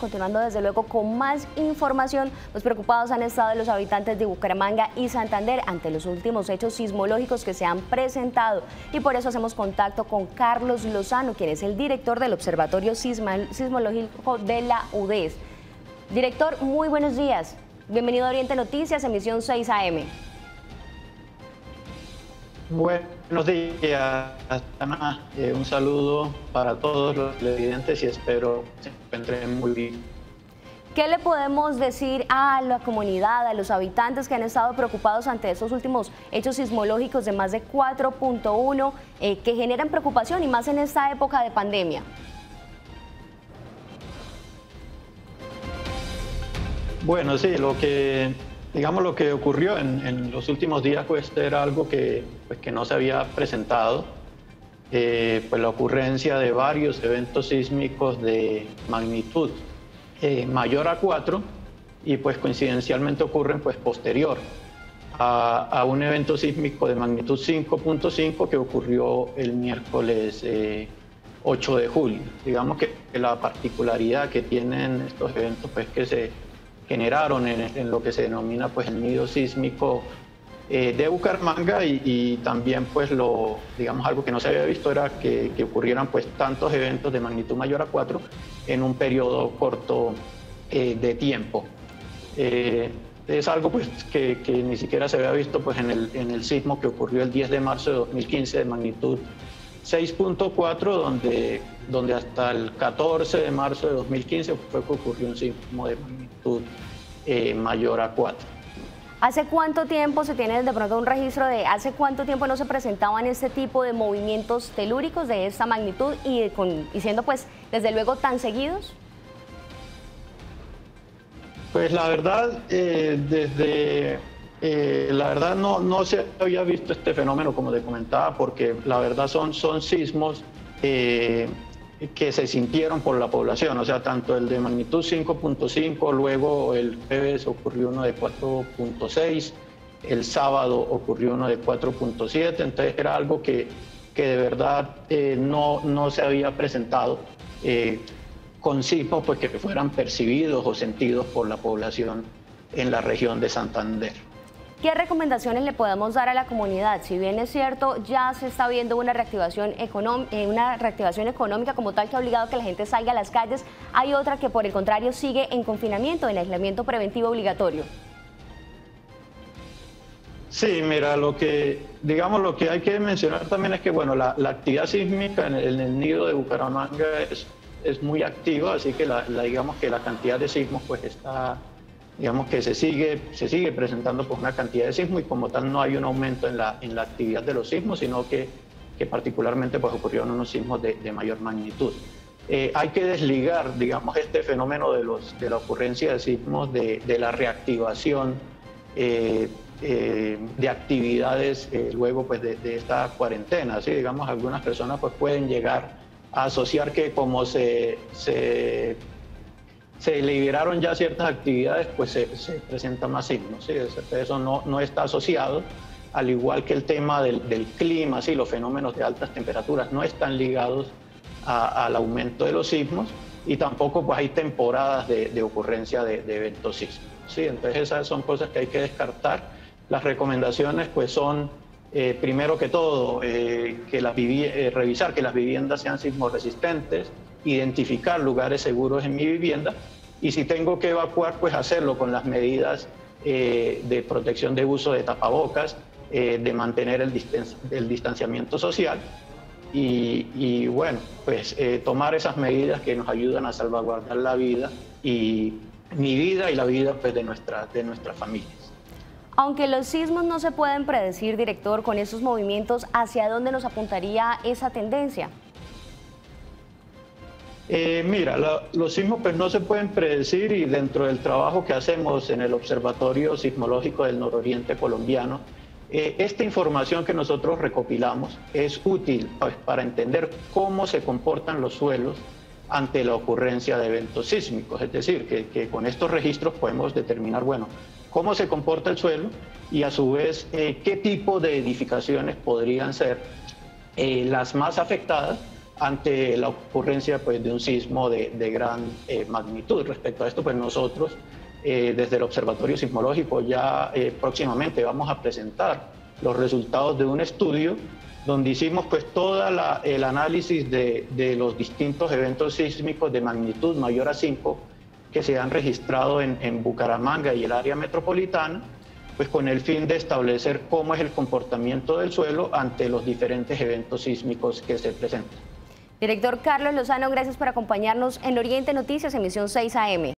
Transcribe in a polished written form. Continuando desde luego con más información, los preocupados han estado los habitantes de Bucaramanga y Santander ante los últimos hechos sismológicos que se han presentado, y por eso hacemos contacto con Carlos Lozano, quien es el director del Observatorio Sismológico de la UDES. Director, muy buenos días. Bienvenido a Oriente Noticias, emisión 6 AM. Buenos días, Ana. Un saludo para todos los televidentes y espero que se encuentren muy bien. ¿Qué le podemos decir a la comunidad, a los habitantes que han estado preocupados ante estos últimos hechos sismológicos de más de 4.1 que generan preocupación y más en esta época de pandemia? Bueno, sí, lo que ocurrió en los últimos días pues era algo que no se había presentado, pues la ocurrencia de varios eventos sísmicos de magnitud mayor a 4 y pues coincidencialmente ocurren pues posterior a un evento sísmico de magnitud 5.5 que ocurrió el miércoles 8 de julio. Digamos que la particularidad que tienen estos eventos pues que se generaron en lo que se denomina pues el nido sísmico de Bucaramanga y también pues digamos algo que no se había visto era que ocurrieran pues tantos eventos de magnitud mayor a 4 en un periodo corto de tiempo. Es algo pues que ni siquiera se había visto pues en el sismo que ocurrió el 10 de marzo de 2015 de magnitud 6.4, donde hasta el 14 de marzo de 2015 fue que ocurrió un sismo de magnitud mayor a 4. ¿Hace cuánto tiempo se tiene de pronto un registro de hace cuánto tiempo no se presentaban este tipo de movimientos telúricos de esta magnitud y siendo pues desde luego tan seguidos? Pues la verdad, no se había visto este fenómeno, como te comentaba, porque la verdad son sismos que se sintieron por la población, o sea, tanto el de magnitud 5.5, luego el jueves ocurrió uno de 4.6, el sábado ocurrió uno de 4.7, entonces era algo que de verdad no se había presentado con sismos pues, que fueran percibidos o sentidos por la población en la región de Santander. ¿Qué recomendaciones le podemos dar a la comunidad? Si bien es cierto, ya se está viendo una reactivación económica como tal que ha obligado a que la gente salga a las calles, hay otra que por el contrario sigue en confinamiento, en aislamiento preventivo obligatorio. Sí, mira, lo que hay que mencionar también es que bueno, la actividad sísmica en el nido de Bucaramanga es muy activa, así que digamos que la cantidad de sismos pues está... Digamos que se sigue presentando por una cantidad de sismos y como tal no hay un aumento en la actividad de los sismos, sino que particularmente pues, ocurrieron unos sismos de mayor magnitud. Hay que desligar, digamos, este fenómeno de la ocurrencia de sismos de la reactivación de actividades luego pues, de esta cuarentena. ¿Sí? Digamos, algunas personas pues, pueden llegar a asociar que como se liberaron ya ciertas actividades, pues se presentan más sismos, ¿sí? Eso no está asociado, al igual que el tema del clima, ¿sí? Los fenómenos de altas temperaturas no están ligados al aumento de los sismos y tampoco pues, hay temporadas de ocurrencia de eventos sísmicos, ¿sí? Entonces esas son cosas que hay que descartar. Las recomendaciones pues, son, primero que todo, revisar que las viviendas sean sismoresistentes, identificar lugares seguros en mi vivienda y si tengo que evacuar, pues hacerlo con las medidas de protección de uso de tapabocas, de mantener el distanciamiento social y bueno, pues tomar esas medidas que nos ayudan a salvaguardar la vida y mi vida y la vida pues, de nuestras familias. Aunque los sismos no se pueden predecir, director, con esos movimientos, ¿hacia dónde nos apuntaría esa tendencia? Mira, los sismos pues, no se pueden predecir y dentro del trabajo que hacemos en el Observatorio Sismológico del Nororiente Colombiano, esta información que nosotros recopilamos es útil pues, para entender cómo se comportan los suelos ante la ocurrencia de eventos sísmicos. Es decir, que con estos registros podemos determinar, bueno, cómo se comporta el suelo y a su vez qué tipo de edificaciones podrían ser las más afectadas ante la ocurrencia pues, de un sismo de gran magnitud. Respecto a esto, pues nosotros desde el Observatorio Sismológico ya próximamente vamos a presentar los resultados de un estudio donde hicimos pues todo el análisis de los distintos eventos sísmicos de magnitud mayor a 5 que se han registrado en Bucaramanga y el área metropolitana, pues con el fin de establecer cómo es el comportamiento del suelo ante los diferentes eventos sísmicos que se presentan. Director Carlos Lozano, gracias por acompañarnos en Oriente Noticias, emisión 6 AM.